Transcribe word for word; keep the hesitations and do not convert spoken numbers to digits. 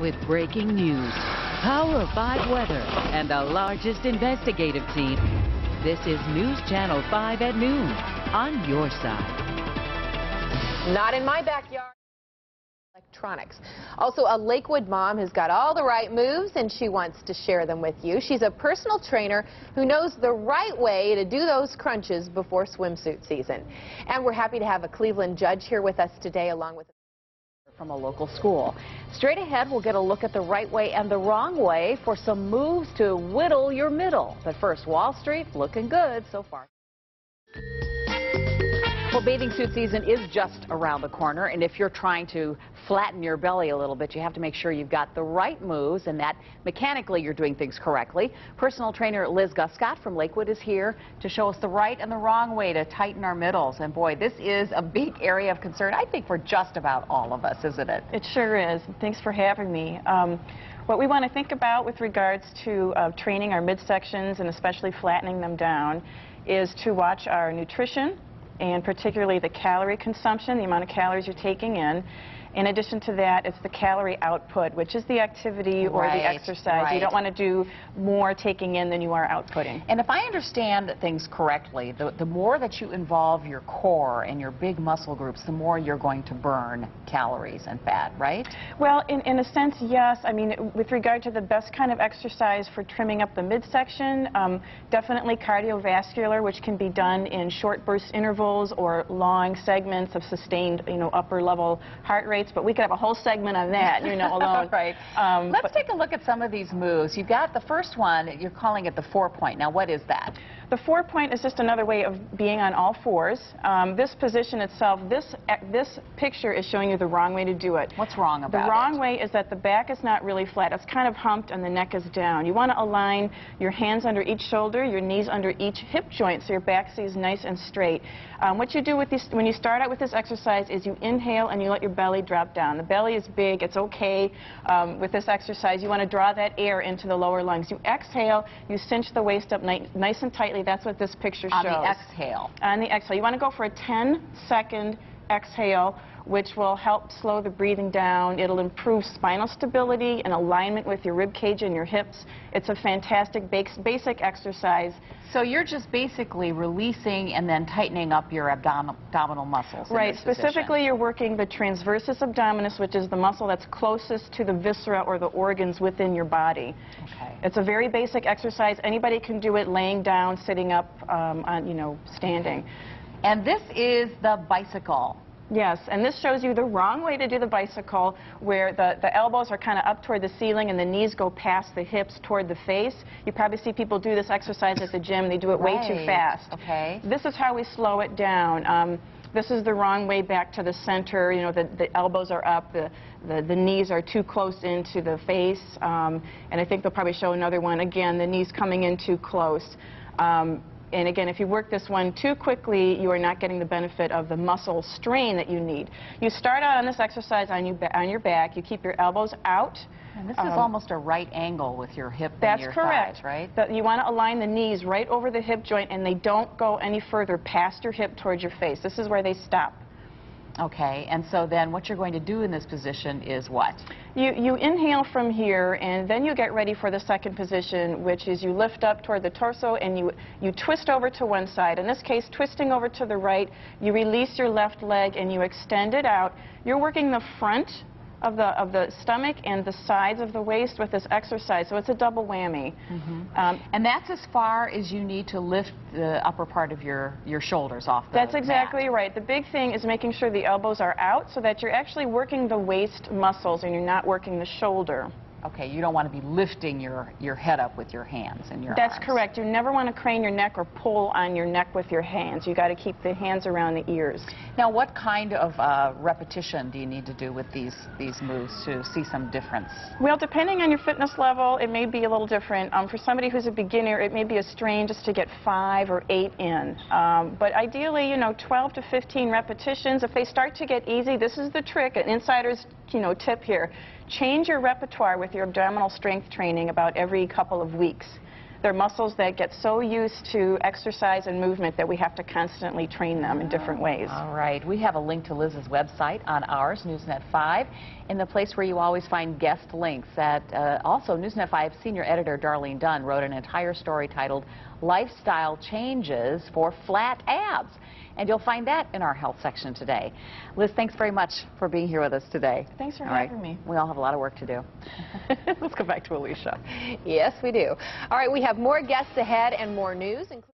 with breaking news, Power five weather, and the largest investigative team. This is News Channel five at noon, on your side. Not in my backyard. Electronics. Also, a Lakewood mom has got all the right moves, and she wants to share them with you. She's a personal trainer who knows the right way to do those crunches before swimsuit season. And we're happy to have a Cleveland judge here with us today, along with from a local school. Straight ahead, we'll get a look at the right way and the wrong way for some moves to whittle your middle. But first, Wall Street looking good so far. Well, bathing suit season is just around the corner, and if you're trying to flatten your belly a little bit, you have to make sure you've got the right moves and that mechanically you're doing things correctly. Personal trainer Liz Guscott from Lakewood is here to show us the right and the wrong way to tighten our middles. And boy, this is a big area of concern, I think, for just about all of us, isn't it? It sure is. Thanks for having me. Um, What we want to think about with regards to uh, training our midsections and especially flattening them down is to watch our nutrition and particularly the calorie consumption, the amount of calories you're taking in. In addition to that, it's the calorie output, which is the activity or right, the exercise. Right. You don't want to do more taking in than you are outputting. And if I understand things correctly, the, the more that you involve your core and your big muscle groups, the more you're going to burn calories and fat, right? Well, in, in a sense, yes. I mean, with regard to the best kind of exercise for trimming up the midsection, um, definitely cardiovascular, which can be done in short burst intervals or long segments of sustained, you know, upper level heart rate. But we could have a whole segment on that, you know, alone. Right. Um, Let's take a look at some of these moves. You've got the first one, you're calling it the four point. Now, what is that? The four point is just another way of being on all fours. Um, this position itself, this this picture is showing you the wrong way to do it. What's wrong about it? The wrong it? way is that the back is not really flat. It's kind of humped and the neck is down. You want to align your hands under each shoulder, your knees under each hip joint, so your back stays nice and straight. Um, what you do with these, when you start out with this exercise is you inhale and you let your belly drop down. The belly is big. It's okay um, with this exercise. You want to draw that air into the lower lungs. You exhale. You cinch the waist up ni nice and tightly. That's what this picture shows. On the exhale. On the exhale. You want to go for a ten second exhale, which will help slow the breathing down. It'll improve spinal stability and alignment with your rib cage and your hips. It's a fantastic basic exercise. So you're just basically releasing and then tightening up your abdom abdominal muscles. Right. Specifically, you're working the transversus abdominis, which is the muscle that's closest to the viscera or the organs within your body. Okay. It's a very basic exercise. Anybody can do it laying down, sitting up, um, on, you know, standing. And this is the bicycle. Yes, and this shows you the wrong way to do the bicycle, where the, the elbows are kind of up toward the ceiling and the knees go past the hips toward the face. You probably see people do this exercise at the gym. They do it right. way too fast. Okay. This is how we slow it down. Um, this is the wrong way back to the center. You know, the, the elbows are up, the, the, the knees are too close into the face. Um, and I think they'll probably show another one. Again, the knees coming in too close. Um, And again, if you work this one too quickly, you are not getting the benefit of the muscle strain that you need. You start out on this exercise on, you, on your back. You keep your elbows out. And this um, is almost a right angle with your hip and your correct. thighs, right? That's correct. You want to align the knees right over the hip joint, and they don't go any further past your hip towards your face. This is where they stop. Okay, and so then what you're going to do in this position is what? You, you inhale from here, and then you get ready for the second position, which is you lift up toward the torso and you, you twist over to one side. In this case, twisting over to the right, you release your left leg and you extend it out. You're working the front of the, of the stomach and the sides of the waist with this exercise, so it's a double whammy. Mm-hmm. um, and that's as far as you need to lift the upper part of your, your shoulders off the That's exactly mat. right. The big thing is making sure the elbows are out so that you're actually working the waist muscles and you're not working the shoulder. Okay, you don't want to be lifting your, your head up with your hands and your That's arms. correct. You never want to crane your neck or pull on your neck with your hands. You got to keep the hands around the ears. Now, what kind of uh, repetition do you need to do with these, these moves to see some difference? Well, depending on your fitness level, it may be a little different. Um, for somebody who's a beginner, it may be a strain just to get five or eight in. Um, but ideally, you know, twelve to fifteen repetitions. If they start to get easy, this is the trick, an insider's, you know, tip here. Change your repertoire with your abdominal strength training about every couple of weeks. They're muscles that get so used to exercise and movement that we have to constantly train them in different ways. All right. We have a link to Liz's website on ours, newsnet five. in the place where you always find guest links. At uh, also, newsnet five senior editor Darlene Dunn wrote an entire story titled "Lifestyle Changes for Flat Abs," and you'll find that in our health section today. Liz, thanks very much for being here with us today. Thanks for all having right. me. We all have a lot of work to do. Let's go back to Alicia. Yes, we do. All right, we have more guests ahead and more news, including